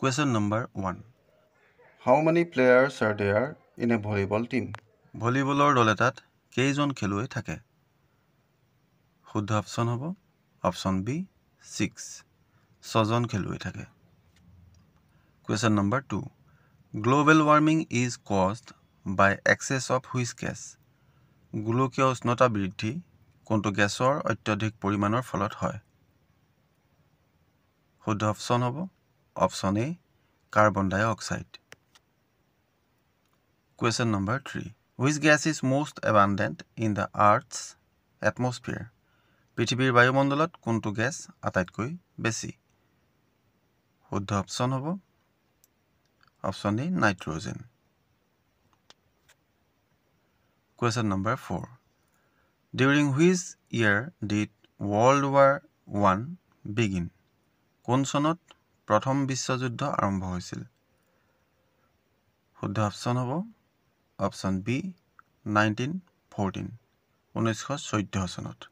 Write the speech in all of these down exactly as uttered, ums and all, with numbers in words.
Question number one. How many players are there in a volleyball team? Volleyball doletat keijon khelue thake? Shuddha option hobo. Option B six. Sojon khelue thake. Question number two. Global warming is caused by excess of which gas? Globokiya usnota bridhi konto gasor ottodhik porimanor pholot hoy? Shuddha option hobo. Option A carbon dioxide. Question number three. Which gas is most abundant in the Earth's atmosphere? Prithibir bayumondolat kuntu gas atatkoi besi? Shuddha option hobo. Option A nitrogen. Question number four. During which year did World War One begin? Kon sonot Pratham Vishwajuddha Arambha Hoisil? Shuddha option hobo. Option B nineteen fourteen. nineteen fourteen sonot.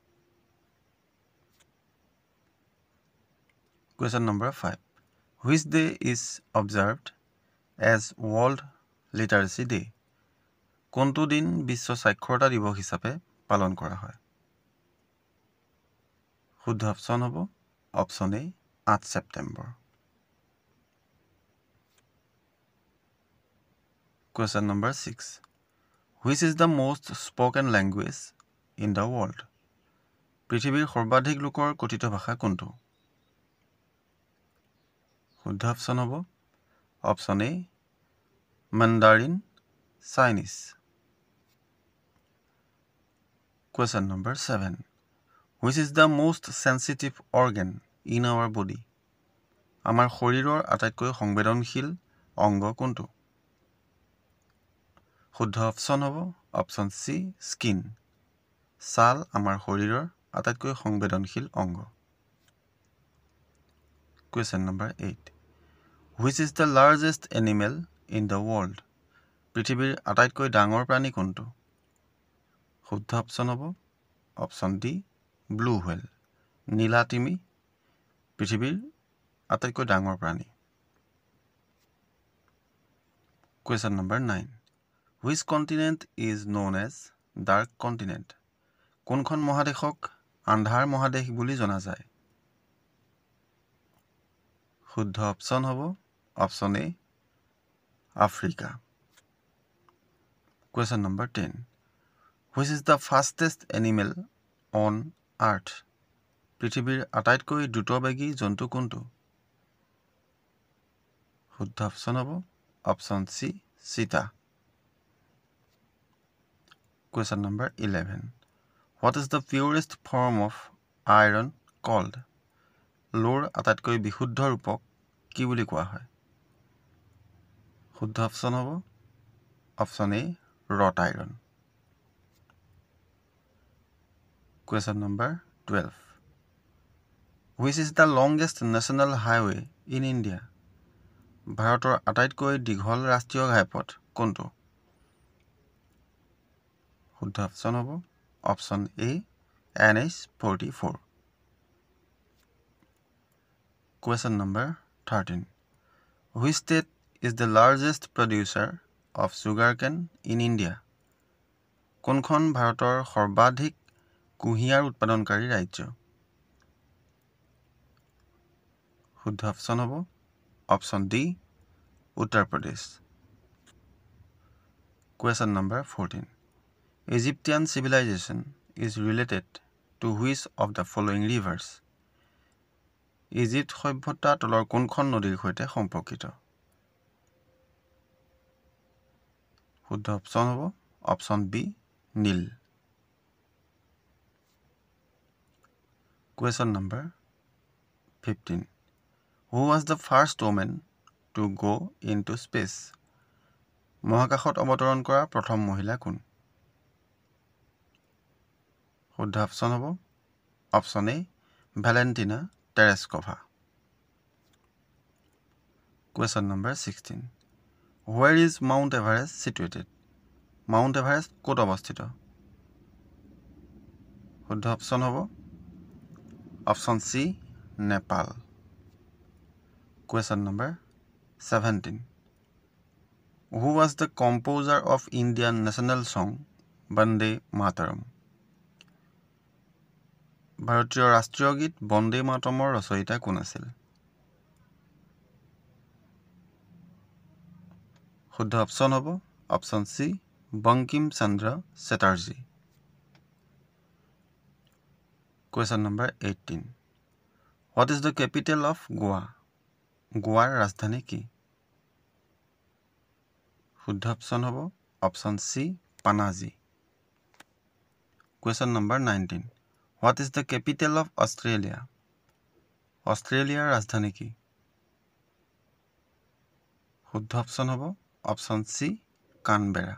Question number five. Which day is observed as World Literacy Day? Kontu din Bishwa Saikhrota Dibosh hisabe palon kora hoy? Shuddha option hobo. Option A eight September. Question number six. Which is the most spoken language in the world? Prithibir Horbadhik Lukor Kotito Bhasha Kuntu? Shuddha option hobo. Option A Mandarin Chinese. Question number seven. Which is the most sensitive organ in our body? Amar Horiror Atatkoi Hongbedonshil Ongo Kuntu? Shuddha option hobo. Option C skin. Sal amar horiror atatkoi hongbedonshil ongo. Question number eight. Which is the largest animal in the world? Prithibir atatkoi dangor prani kontu? Shuddha option hobo. Option D blue whale. Nilatimi prithibir atatkoi dangor prani. Question number nine. Which continent is known as dark continent? Konkhon mohadeshok andhar mohadesh boli jana jay? Shuddha option hobo. Option A Africa. Question number ten. Which is the fastest animal on earth? Prithibir atatkoi drutobegi jontu kontu? Shuddha option hobo. Option C cheetah. Question number eleven. What is the purest form of iron called? Lor atatkoi bihuddha rupok ki boli kowa hoy? Shuddha option hobo. Option A wrought iron. Question number twelve. Which is the longest national highway in India? Bharator atatkoi dighol rashtriyo ghaipot kontu? Shuddha option hobo. Option A N H forty-four. Question number thirteen. Which state is the largest producer of sugarcane in India? Konkhon Bharator Horbadhik Kuhiyar Utpadonkari Rajyo? Shuddha option hobo. Option D Uttar Pradesh. Question number fourteen. Egyptian civilization is related to which of the following rivers? Egypt Hoibhota Tolor Konkhon Nodir Hoite Hompokito? Shuddha option hobo. Option B Nil. Question number fifteen. Who was the first woman to go into space? Mohakashot Abotoron Kora Prothom Mohila Kun? Shuddha option hobo. Option A Valentina Tereshkova. Question number sixteen. Where is Mount Everest situated? Mount Everest kot obosthito? Shuddha option hobo. Option C Nepal. Question number seventeen. Who was the composer of Indian national song Bande Mataram? ভারতীয় রাষ্ট্রীয় গীত বন্দে মাতরমৰ ৰচয়িতা কোন আছিল? শুদ্ধ অপচন হ'ব অপচন C Bankim Chandra Chatterjee. Question number eighteen. What is the capital of Goa? গোৱাৰ ৰাজধানী কি? শুদ্ধ অপচন হ'ব অপচন C Panaji. Question number nineteen. What is the capital of Australia? Australia Rajdhani ki? Shuddha option hobo option C Canberra.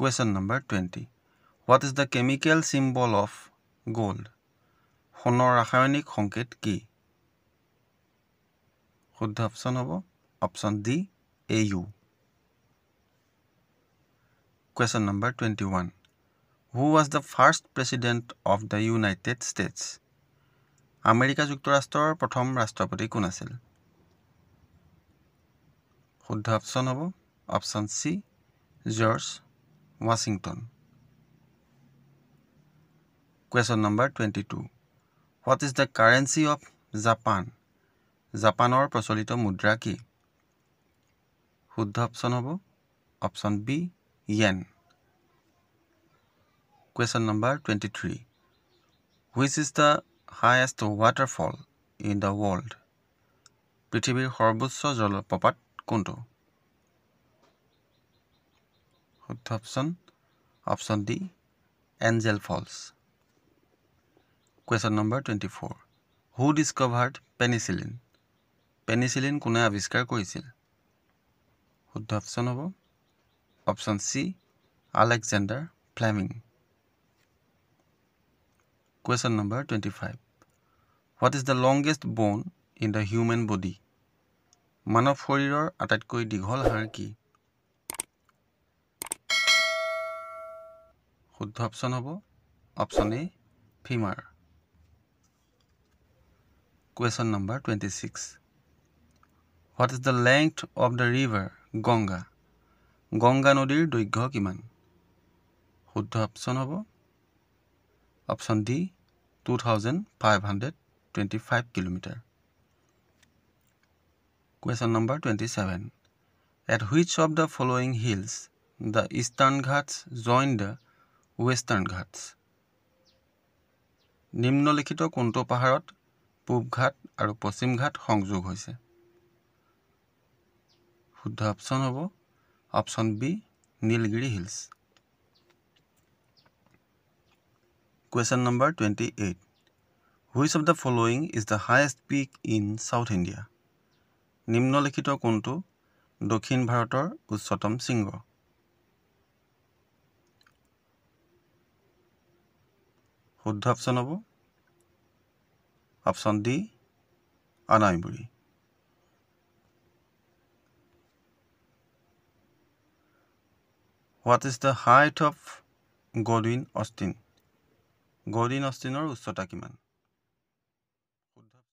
Question number twenty. What is the chemical symbol of gold? Honor rakhayonik songket ki? Shuddha option hobo option D A U. Question number twenty-one. Who was the first president of the United States? America Juktorashtor Prothom Rashtrapati kun asil? Shuddha option hobo option C George Washington. Question number twenty-two. What is the currency of Japan? Japanor prosolito mudra ki? Shuddha option hobo option B yen. Question number twenty-three. Which is the highest waterfall in the world? পৃথিবীৰ সৰ্বোচ্চ জলপ্ৰপাত কোনটো? শুদ্ধ অপচন অপচন D Angel Falls. Question number twenty-four. Who discovered penicillin? Penicillin কোনে আৱিষ্কাৰ কৰিছিল? শুদ্ধ অপচন হ'ব অপচন C Alexander Fleming. Question number twenty-five. What is the longest bone in the human body? Manav shorirer atatkoi dighol har ki? Shuddha option hobo option A femur. Question number twenty-six. What is the length of the river Ganga? Ganga nodir doigghyo kiman? Shuddha option hobo option D two thousand five hundred twenty-five kilometer. Question number twenty-seven. At which of the following hills the Eastern Ghats join the Western Ghats? Nimnolikhito kunto paharot Pub Ghat aru Poshim Ghat songjog hoise? Shuddha option hobo option B Nilgri hills. Question number twenty-eight. Which of the following is the highest peak in South India? Nimnolikhito kuntu Dokhin Bharator Ucchotom Shringo? Shuddha option hobo option D Anaimuri. What is the height of Godwin Austen? Godwin Austenor উচ্চতা কিমান?